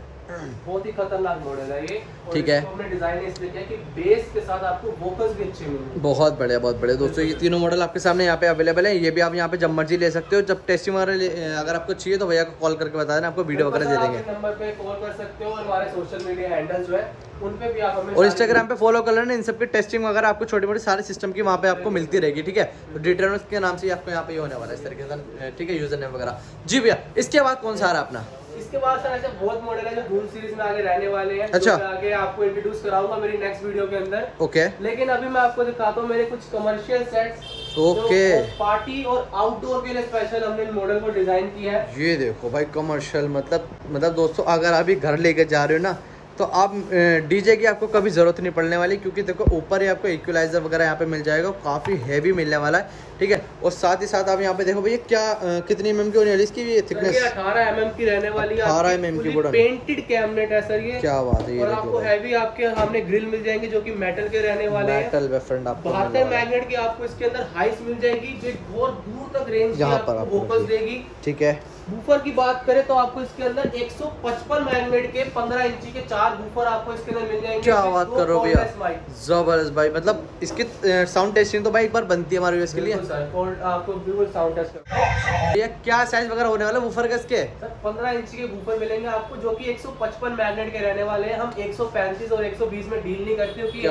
बहुत ही खतरनाक मॉडल है ये। ठीक है, हमने डिजाइन इसलिए किया कि बेस के साथ आपको वोकल्स भी अच्छे मिलेंगे। बहुत बढ़िया, बहुत बढ़िया दोस्तों, ये तीनों मॉडल आपके सामने यहाँ पे अवेलेबल है। ये भी आप यहाँ पे जब मर्जी ले सकते हो, जब टेस्टिंग वगैरह अगर आपको चाहिए तो भैया को कॉल करके बता देना, आपको वीडियो वगैरह दे देंगे। नंबर पे कॉल कर सकते हो और हमारे सोशल मीडिया हैंडल्स जो है उन पे भी आप हमें और इंस्टाग्राम पे फॉलो कर लेना, इन सब की टेस्टिंग वगैरह आपको छोटे मोटे सारे सिस्टम की वहाँ पे आपको मिलती रहेगी। ठीक है, तो डिटर्नर्स के नाम से आपको यहाँ पे होने वाला है इस तरीके से। ठीक है, यूजर नेम वगैरह। जी भैया, इसके बाद कौन सा आ रहा है अपना? इसके बाद सर ऐसे बहुत मॉडल है जो धूम सीरीज में आगे रहने वाले हैं। अच्छा, तो आगे आपको इंट्रोड्यूस कराऊंगा मेरी नेक्स्ट वीडियो के अंदर। ओके, लेकिन अभी मैं आपको दिखाता हूँ मेरे कुछ कमर्शियल सेट्स। ओके, पार्टी और आउटडोर के लिए स्पेशल हमने इन मॉडल को डिजाइन किया है। ये देखो भाई, कमर्शियल मतलब मतलब दोस्तों अगर आप ये घर लेके जा रहे हो ना तो आप डीजे की आपको कभी ज़रूरत नहीं पड़ने वाली, क्योंकि देखो ऊपर ही आपको इक्वलाइजर वगैरह यहाँ पे मिल जाएगा, काफ़ी हैवी मिलने वाला है। ठीक है, और साथ ही साथ आप यहाँ पे देखो भैया क्या आ, कितनी एम एम की होने वाली इसकी थिकनेस? अठारह एम एम की रहने वाली है। अठारह एम एम की वुडन पेंटेड कैबिनेट है सर ये। क्या बात है, ये और आपको हैवी आपके हमने ग्रिल मिल जाएंगे जो की मेटल के रहने वाले हैं, मेटल वेफ्रेंड आपको भारतीय मैग्नेट की आपको इसके अंदर हाइस मिल जाएगी जो बहुत दूर तक रेंज यहाँ पर फोकस देगी। ठीक है, बूफर की बात करें तो आपको इसके अंदर एक सौ पचपन मैग्नेट के पंद्रह इंची के चार बूफर आपको इसके अंदर मिल जाएंगे। क्या बात करो भैया, जबरदस्त भाई, मतलब इसकी साउंड टेस्टिंग तो भाई एक बार बनती है हमारे व्यूअर्स के लिए। आपको बिल्कुल साउंड टेस्ट कर ये क्या साइज वगैरह होने वाला बूफर का इसके? पंद्रह इंची के बूफर मिलेंगे आपको जो की एक सौ पचपन मैग्नेट के रहने वाले हैं। हम एक सौ पैंतीस और एक सौ बीस में डील नहीं करते क्योंकि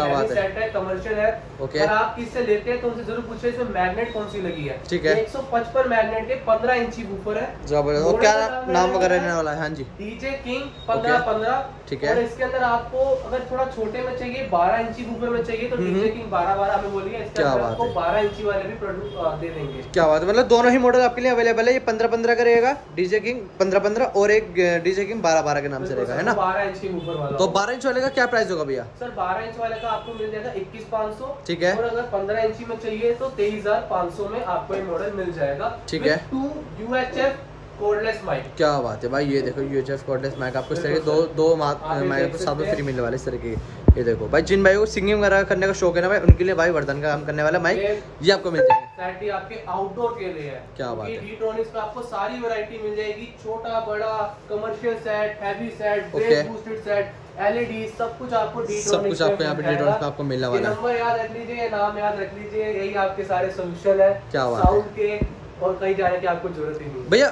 कमर्शियल है। अगर आप इससे लेते हैं तो उनसे जरूर पूछे इसमें मैग्नेट कौन सी लगी है। ठीक है, एक सौ पचपन मैग्नेट के पंद्रह इंची बूफर है। तो क्या नाम वगैरह रहने वाला है? हाँ जी, डीजे किंग पंद्रह पंद्रह। ठीक है, और इसके अंदर आपको अगर थोड़ा छोटे में चाहिए बारह इंची बूफर में चाहिए तो डीजे किंग बारह बारह हमें बोलिए, इसके अंदर आपको बारह इंची वाले भी प्रोडक्ट दे देंगे। क्या बात है, मतलब दोनों ही मॉडल आपके लिए अवेलेबल है। ये पंद्रह पंद्रह का रहेगा डीजे किंग पंद्रह पंद्रह और एक डीजे किंग बारह बारह के नाम से रहेगा, है ना? बारह इंच की बूफर वाला। तो बारह इंच वाले का क्या प्राइस होगा भैया? सर बारह इंच वाले का आपको मिल जाएगा इक्कीस पाँच सौ। ठीक है, और अगर पंद्रह इंची में चाहिए तो तेईस हजार पाँच सौ में आपको ये मॉडल मिल जाएगा। ठीक है, two U H F cordless mic. क्या बात है भाई, ये देखो यूएचएफ कॉर्डलेस माइक आपको इस तरीके दो दो माइक साथ में फ्री मिलने वाले इस तरीके। ये देखो भाई, जिन भाई को सिंगिंग वगैरह करने का शौक है ना भाई, उनके लिए भाई वर्धन का काम करने वाला माइक ये आपको मिल जाएगा। आपके आउटडोर के लिए है। क्या बात है, इलेक्ट्रॉनिक्स में आपको सारी वैरायटी मिल जाएगी, छोटा बड़ा commercial set, heavy set, bass boosted set, LED, सब कुछ आपको सब कुछ आपको यहाँ पे डिटॉनिक्स में आपको मिलने वाला है। नंबर याद रख लीजिए, नाम याद रख लीजिए, यही आपके सारे सोल्यूशन है। क्या बात है, और कहीं जाने की आपको जरूरत ही नहीं। भैया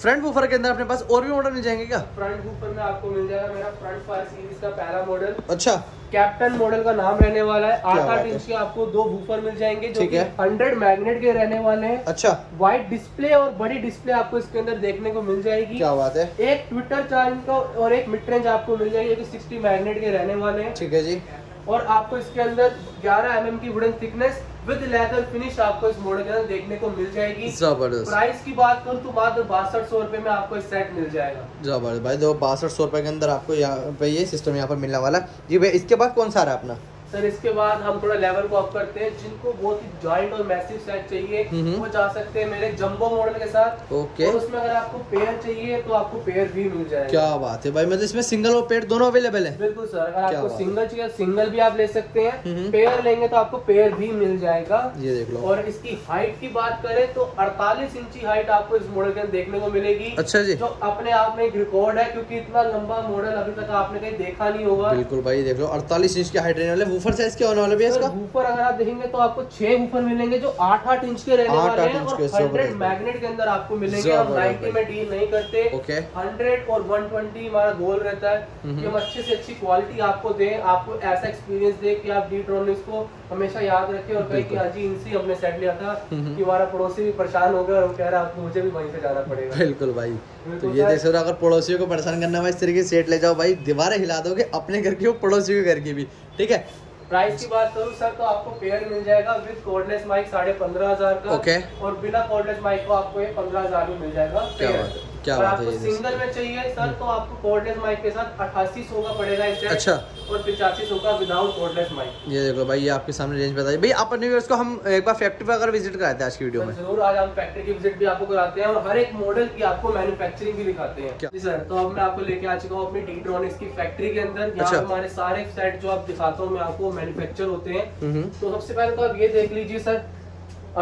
फ्रंट बूफर के अंदर अपने पास और भी मॉडल मिल जाएंगे क्या? फ्रंट बूफर में आपको मिल जाएगा मेरा फ्रंट फायर सीरीज का पहला मॉडल। अच्छा, कैप्टन मॉडल का नाम रहने वाला है। आठ आठ इंच के आपको दो बूफर मिल जाएंगे जो कि हंड्रेड मैग्नेट के रहने वाले हैं। अच्छा, व्हाइट डिस्प्ले और बड़ी डिस्प्ले आपको इसके अंदर देखने को मिल जाएगी। क्या बात है, एक ट्विटर चार्ज का और एक मिड रेंज आपको मिल जाएगी जो सिक्सटी मैग्नेट के रहने वाले हैं। ठीक है जी, और आपको इसके अंदर ग्यारह एम एम की wooden thickness with leather finish आपको इस मॉडल के अंदर देखने को मिल जाएगी। जबरदस्त। प्राइस की बात करूं तो मात्र बासठ सौ रुपए में आपको इस सेट मिल जाएगा। जबरदस्त भाई, दो बासठ सौ रुपए के अंदर आपको यहाँ पे ये सिस्टम यहाँ पर मिलने वाला है। जी भाई, इसके बाद कौन सा आ रहा है अपना? सर इसके बाद हम थोड़ा लेवल को अप करते हैं, जिनको बहुत ही जॉइंट और मैसिव सेट चाहिए वो जा सकते हैं मेरे जंबो मॉडल के साथ। ओके, और उसमें अगर आपको पेयर चाहिए तो आपको पेयर भी मिल जाएगा। क्या बात है भाई, मतलब इसमें सिंगल और पेयर दोनों अवेलेबल है? बिल्कुल सर, अगर आपको सिंगल चाहिए सिंगल भी आप ले सकते हैं, पेयर लेंगे तो आपको पेयर भी मिल जाएगा। ये देख लो, और इसकी हाइट की बात करें तो अड़तालीस इंची हाइट आपको इस मॉडल के अंदर देखने को मिलेगी। अच्छा जी, जो अपने आप में एक रिकॉर्ड है क्योंकि इतना लंबा मॉडल अभी तक आपने कहीं देखा नहीं होगा। बिल्कुल भाई, देख लो अड़तालीस इंच की हाइट रहने वाले। वूफर साइज क्या होने वाला है इसका? वूफर अगर आप देखेंगे तो आपको छह वूफर मिलेंगे जो आठ आठ इंच के रहने वाले हैं और हंड्रेड मैग्नेट के अंदर आपको मिलेंगे। हम नाइनटी में डील नहीं करते, हंड्रेड और वन ट्वेंटी हमारा गोल रहता है कि हम अच्छे से अच्छी क्वालिटी आपको दें, आपको ऐसा एक्सपीरियंस दें कि आप डिट्रॉनिक्स को हमेशा याद रखें और कहें कि हां जी इनसे हमने सेट लिया था कि हमारा पड़ोसी भी परेशान हो गया और कह रहा है आपको मुझे भी वहीं से जाना पड़ेगा। बिल्कुल भाई, तो ये देख सकते हो, अगर पड़ोसियों को परेशान करना भाई इस तरीके से सेट ले जाओ भाई, दीवारें हिला दोगे अपने घर की और पड़ोसियों के घर की भी। ठीक है, प्राइस की बात करूं सर तो आपको पेयर मिल जाएगा विद कॉर्डलेस माइक साढ़े पंद्रह हजार का। ओके, और बिना कॉर्डलेस माइक को आपको ये पंद्रह हजार में मिल जाएगा। क्या बात है, क्या बात है। सिंगल में चाहिए सर तो आपको कॉर्डलेस माइक के साथ अठासी सौ का पड़ेगा इसे। अच्छा। और पिचासी सौ का विदाउट कॉर्डलेस माइक। ये देखो भाई, ये आपके सामने रेंज बताइए भाई। आप अपने व्यूअर्स को हम एक बार फैक्ट्री पर अगर विजिट कराते हैं आज की वीडियो में, जरूर आज हम फैक्ट्री की विजिट भी आपको कराते हैं और हर एक मॉडल की आपको मैन्युफैक्चरिंग भी दिखाते हैं सर। तो अब मैं आपको लेके आ चुका हूँ अपनी टीट्रॉनिक्स की फैक्ट्री के अंदर। यहाँ हमारे सारे सेट जो आप दिखाता हूँ मैं आपको मैन्युफैक्चर होते हैं। तो सबसे पहले तो आप ये देख लीजिए सर,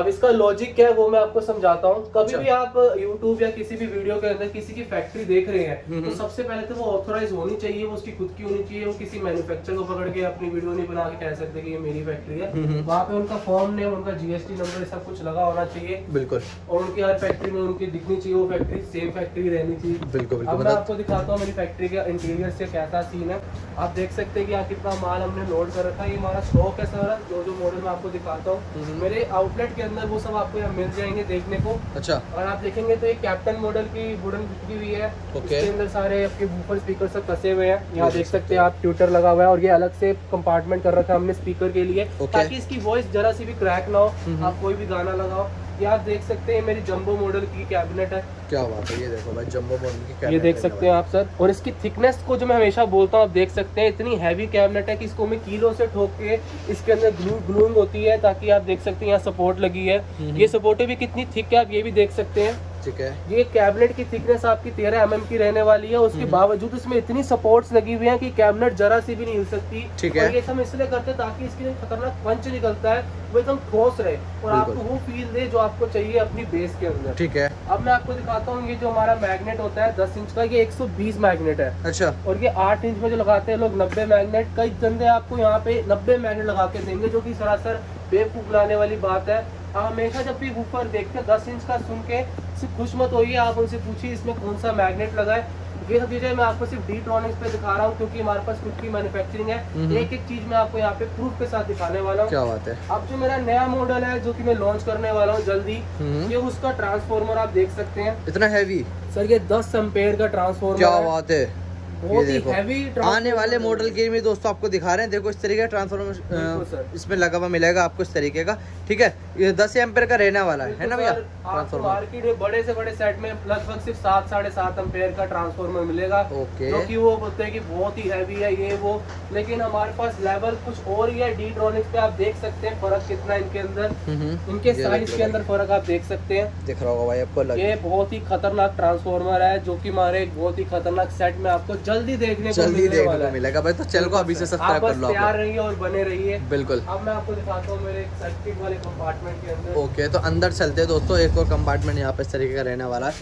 अब इसका लॉजिक क्या है वो मैं आपको समझाता हूँ। कभी भी आप YouTube या किसी भी वीडियो के अंदर किसी की फैक्ट्री देख रहे हैं तो सबसे पहले तो वो ऑथोराइज होनी चाहिए, वो उसकी खुद की होनी चाहिए। वो किसी मैन्युफैक्चरर को पकड़ के अपनी वीडियो नहीं बना के कह सकते कि ये मेरी फैक्ट्री है। वहाँ पे उनका फॉर्म नेम, उनका जीएसटी नंबर सब कुछ लगा होना चाहिए बिल्कुल, और उनकी हर फैक्ट्री में उनकी दिखनी चाहिए वो फैक्ट्री, सेम फैक्ट्री रहनी चाहिए बिल्कुल। अब मैं आपको दिखाता हूँ मेरी फैक्ट्री का इंटीरियर से कैसा सीन है। आप देख सकते हैं कि यहाँ कितना माल हमने लोड कर रखा है। ये हमारा स्टॉक है सर, जो जो मॉडल मैं आपको दिखाता हूँ मेरे आउटलेट अंदर वो सब आपको यहाँ मिल जाएंगे देखने को। अच्छा। और आप देखेंगे तो ये कैप्टन मॉडल की वुडन की हुई है। okay. इसके अंदर सारे आपके बूफर स्पीकर सब कसे हुए हैं। यहाँ देख सकते हैं आप, ट्यूटर लगा हुआ है और ये अलग से कंपार्टमेंट कर रखा है हमने स्पीकर के लिए। okay. ताकि इसकी वॉइस जरा सी भी क्रैक ना हो, आप कोई भी गाना लगाओ। ये आप देख सकते हैं मेरी जंबो मॉडल की कैबिनेट है। क्या बात है, ये देखो भाई जंबो मॉडल की कैबिनेट, ये देख सकते हैं आप सर। और इसकी थिकनेस को जो मैं हमेशा बोलता हूँ, आप देख सकते हैं इतनी हैवी कैबिनेट है कि इसको मैं किलो से ठोक के इसके अंदर ग्लू ग्लूइंग होती है ताकि आप देख सकते हैं यहाँ सपोर्ट लगी है। ये सपोर्टें भी कितनी थिक है आप ये भी देख सकते हैं। ठीक है, ये कैबिनेट की थिकनेस आपकी तेरह एम एम की रहने वाली है। उसके बावजूद इसमें इतनी सपोर्ट्स लगी हुई हैं कि कैबिनेट जरा सी भी नहीं हिल सकती। ठीक है, ये सब इसलिए करते हैं ताकि इसके लिए खतरनाक पंच निकलता है वो एकदम ठोस रहे और आपको वो फील दे जो आपको चाहिए अपनी बेस के अंदर। ठीक है, अब मैं आपको दिखाता हूँ ये जो हमारा मैग्नेट होता है दस इंच का, ये एक सौ बीस मैग्नेट है। अच्छा। और ये आठ इंच में जो लगाते हैं लोग नब्बे मैग्नेट, कई बंदे आपको यहाँ पे नब्बे मैग्नेट लगा के देंगे जो कि सरासर बेवकूफ बनाने वाली बात है। आप हमेशा जब भी वूफर देखते हैं दस इंच का सुन के सिर्फ खुश मत होइए, आप उनसे पूछिए इसमें कौन सा मैग्नेट लगा है। ये सब चीजें मैं आपको सिर्फ टीट्रॉनिक्स पे दिखा रहा हूँ क्योंकि हमारे पास खुद की मैन्युफैक्चरिंग है। एक एक चीज मैं आपको यहाँ पे प्रूफ के साथ दिखाने वाला हूँ। क्या बात है। अब जो मेरा नया मॉडल है जो कि मैं लॉन्च करने वाला हूँ जल्दी, ये उसका ट्रांसफार्मर आप देख सकते हैं। इतना हैवी सर, ये दस एम्पेयर का ट्रांसफार्मर। क्या बात है, बहुत ही हैवी। आने वाले मॉडल के में दोस्तों आपको दिखा रहे हैं, देखो इस तरीके का ट्रांसफार्मर इसमें लगा हुआ मिलेगा आपको इस तरीके का। ठीक है, ये दस एम्पेयर का रहने वाला है ना भैया ट्रांसफार्मर। मार्केट में बड़े से बड़े सेट में लगभग सिर्फ सात साढ़े सात एम्पेयर का ट्रांसफार्मर मिलेगा। ओके, क्योंकि वो बोलते हैं कि बहुत ही हैवी है ये वो, लेकिन हमारे पास लेवल कुछ और ही है। टीट्रॉनिक्स पे आप देख सकते हैं फर्क कितना इनके अंदर, इनके साइज के अंदर फर्क आप देख सकते हैं। दिख रहा होगा भाई आपको, ये बहुत ही खतरनाक ट्रांसफार्मर है जो की हमारे बहुत ही खतरनाक सेट में आपको जल्दी देखने जल्दी को देखने को मिलेगा भाई। तो चल को अभी से सब्सक्राइब कर लो, तैयार रहिए और बने रहिए बिल्कुल। अब मैं आपको दिखाता हूं मेरे सर्किट वाले कंपार्टमेंट के अंदर। ओके, तो अंदर चलते हैं दोस्तों। एक और कंपार्टमेंट यहाँ पे इस तरीके का रहने वाला है,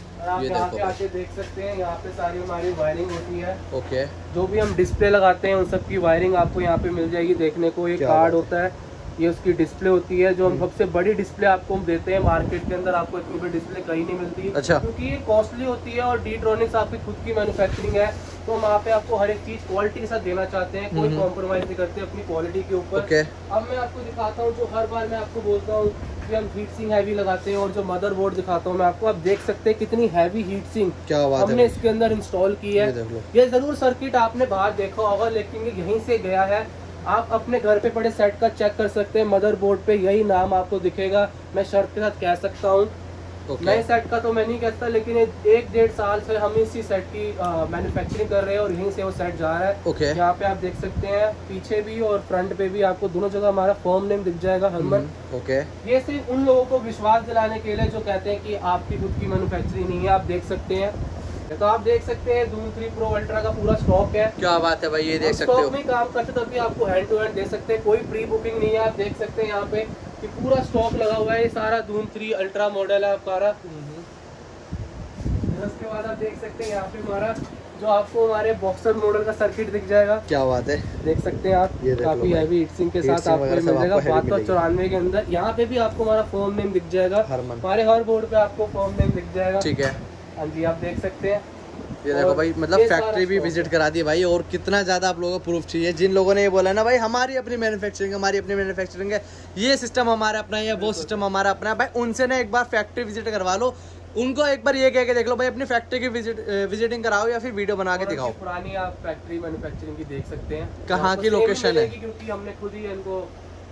ये देखो आप देख सकते हैं। यहाँ पे सारी हमारी वायरिंग होती है। ओके, जो भी हम डिस्प्ले लगाते हैं उन सबकी वायरिंग आपको यहाँ पे मिल जाएगी देखने को। एक कार्ड होता है, ये उसकी डिस्प्ले होती है जो हम सबसे बड़ी डिस्प्ले आपको हम देते हैं मार्केट के अंदर। आपको इतनी बड़ी डिस्प्ले कहीं नहीं मिलती है। अच्छा। क्योंकि ये कॉस्टली होती है और टीट्रॉनिक्स आपकी खुद की मैन्युफैक्चरिंग है तो वहाँ पे आपको हर एक चीज क्वालिटी के साथ देना चाहते हैं, कोई कॉम्प्रोमाइज नहीं करते अपनी क्वालिटी के ऊपर। okay. अब मैं आपको दिखाता हूँ जो हर बार मैं आपको बोलता हूँ कि हम हीट सिंक हैवी लगाते हैं और जो मदरबोर्ड दिखाता हूँ मैं आपको, आप देख सकते हैं कितनी हैवी हीट सिंक क्या बात हमने है। इसके अंदर इंस्टॉल की है। ये जरूर सर्किट आपने बाहर देखा होगा लेकिन ये यहीं से गया है। आप अपने घर पे पड़े सेट का चेक कर सकते हैं, मदरबोर्ड पे यही नाम आपको दिखेगा। मैं शर्त के साथ कह सकता हूँ okay. नए सेट का तो मैं नहीं कहता लेकिन एक डेढ़ साल से हम इसी सेट की मैन्युफैक्चरिंग कर रहे हैं और यहीं से वो सेट जा रहा है। okay. यहाँ पे आप देख सकते हैं पीछे भी और फ्रंट पे भी आपको दोनों जगह हमारा फर्म नेम दिख जाएगा हरमन। Okay okay. ये सिर्फ उन लोगों को विश्वास दिलाने के लिए जो कहते हैं कि आपकी खुद की मैन्युफैक्चरिंग नहीं है। आप देख सकते हैं, तो आप देख सकते हैं दून थ्री प्रो अल्ट्रा का पूरा स्टॉक है। क्या बात है भाई, ये देख सकते हो स्टॉक में काम करते तभी आपको हैंड टू हैंड दे सकते हैं, कोई प्री बुकिंग नहीं है। आप देख सकते हैं यहाँ पे कि पूरा स्टॉक लगा हुआ है, ये सारा दून थ्री अल्ट्रा मॉडल है आपका। उसके बाद आप देख सकते हैं यहाँ पे हमारा जो आपको हमारे बॉक्सर मॉडल का सर्किट दिख जाएगा। क्या बात है, देख सकते हैं आप, काफी हैवी हीट सिंक के साथ आपको मिल जाएगा। बात तो चौरानवे के अंदर यहाँ पे भी आपको हमारा फॉर्म नेम दिख जाएगा, हमारे हर बोर्ड पे आपको फॉर्म नेम दिख जाएगा। ठीक है, हाँ जी, आप देख सकते हैं। ये देखो भाई, मतलब फैक्ट्री भी विजिट करा दी भाई। और कितना ज़्यादा आप लोगों को प्रूफ चाहिए, जिन लोगों ने ये बोला ना भाई हमारी अपनी मैन्युफैक्चरिंग हमारी अपनी मैन्युफैक्चरिंग है, ये सिस्टम हमारा अपना है, वो सिस्टम हमारा अपना है भाई, उनसे ना एक बार फैक्ट्री विजिट करवा लो। उनको एक बार ये कह के देख लो भाई अपनी फैक्ट्री की विजिट विजिटिंग कराओ या फिर वीडियो बना के दिखाओ। पुरानी आप फैक्ट्री मैन्युफैक्चरिंग की देख सकते हैं, कहाँ की लोकेशन है, क्योंकि हमने खुद ही इनको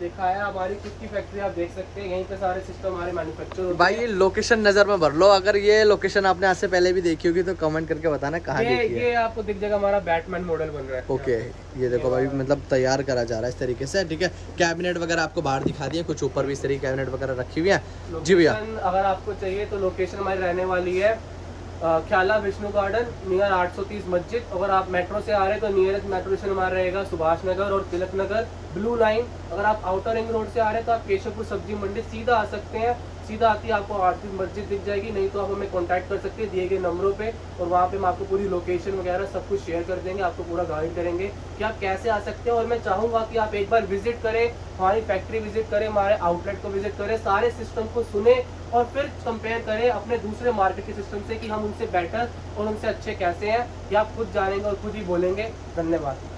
देखा है। हमारी खुद की फैक्ट्री आप देख सकते हैं, यहीं पे सारे सिस्टम हमारे मैन्युफैक्चर होते हैं। भाई ये लोकेशन नजर में भर लो, अगर ये लोकेशन आपने आज से पहले भी देखी होगी तो कमेंट करके बताना कहाँ देखी है। ये आपको दिख जाएगा, हमारा बैटमैन मॉडल बन रहा है। ओके ये देखो भाई, मतलब तैयार करा जा रहा है इस तरीके से, ठीक है। कैबिनेट वगैरह आपको बाहर दिखा दिए, कुछ ऊपर भी इस तरीके कैबिनेट वगैरह रखी हुई है। जी भैया अगर आपको चाहिए तो लोकेशन हमारी रहने वाली है ख्याला विष्णु गार्डन नियर आठ सौ तीस मस्जिद। अगर आप मेट्रो से आ रहे हैं तो नियरेस्ट मेट्रो स्टेशन हमारा रहेगा सुभाष नगर और तिलक नगर ब्लू लाइन। अगर आप आउटर रिंग रोड से आ रहे हैं तो आप केशवपुर सब्जी मंडी सीधा आ सकते हैं, सीधा आती है आपको आरती मस्जिद दिख जाएगी। नहीं तो आप हमें कॉन्टैक्ट कर सकते हैं दिए गए नंबरों पे, और वहाँ पे हम आपको पूरी लोकेशन वगैरह सब कुछ शेयर कर देंगे, आपको पूरा गाइड करेंगे कि आप कैसे आ सकते हैं। और मैं चाहूँगा कि आप एक बार विजिट करें, हमारी फैक्ट्री विजिट करें, हमारे आउटलेट को विजिट करें, सारे सिस्टम को सुने और फिर कंपेयर करें अपने दूसरे मार्केट के सिस्टम से कि हम उनसे बेटर और उनसे अच्छे कैसे हैं, या आप खुद जानेंगे और खुद ही बोलेंगे। धन्यवाद।